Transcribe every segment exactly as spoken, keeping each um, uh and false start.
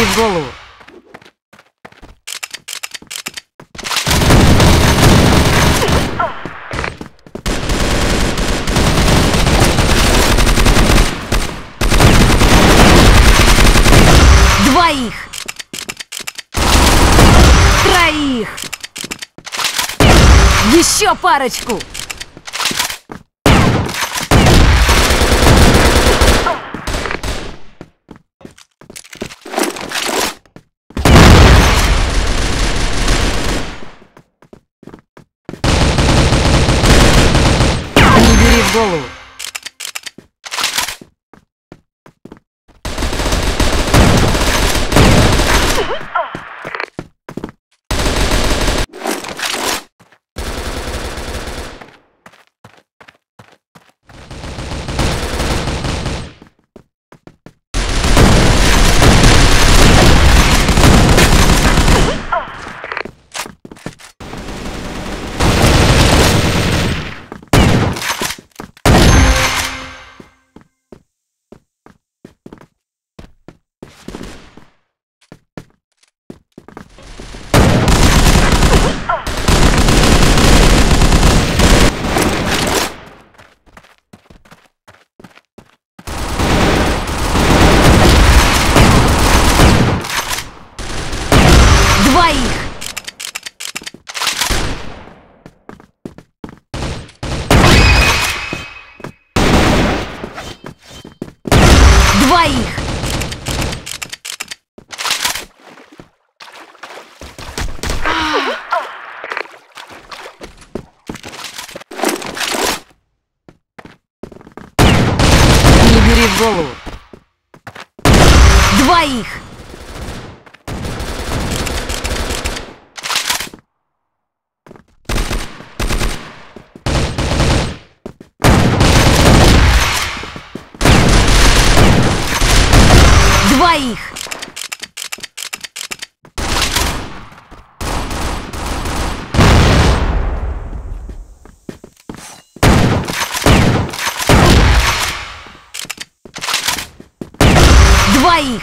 бери в голову. Двоих. Троих. Еще парочку. Голову. Двоих. Не бери в голову. Двоих. Двоих. Двоих. Двоих.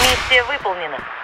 Миссия выполнена.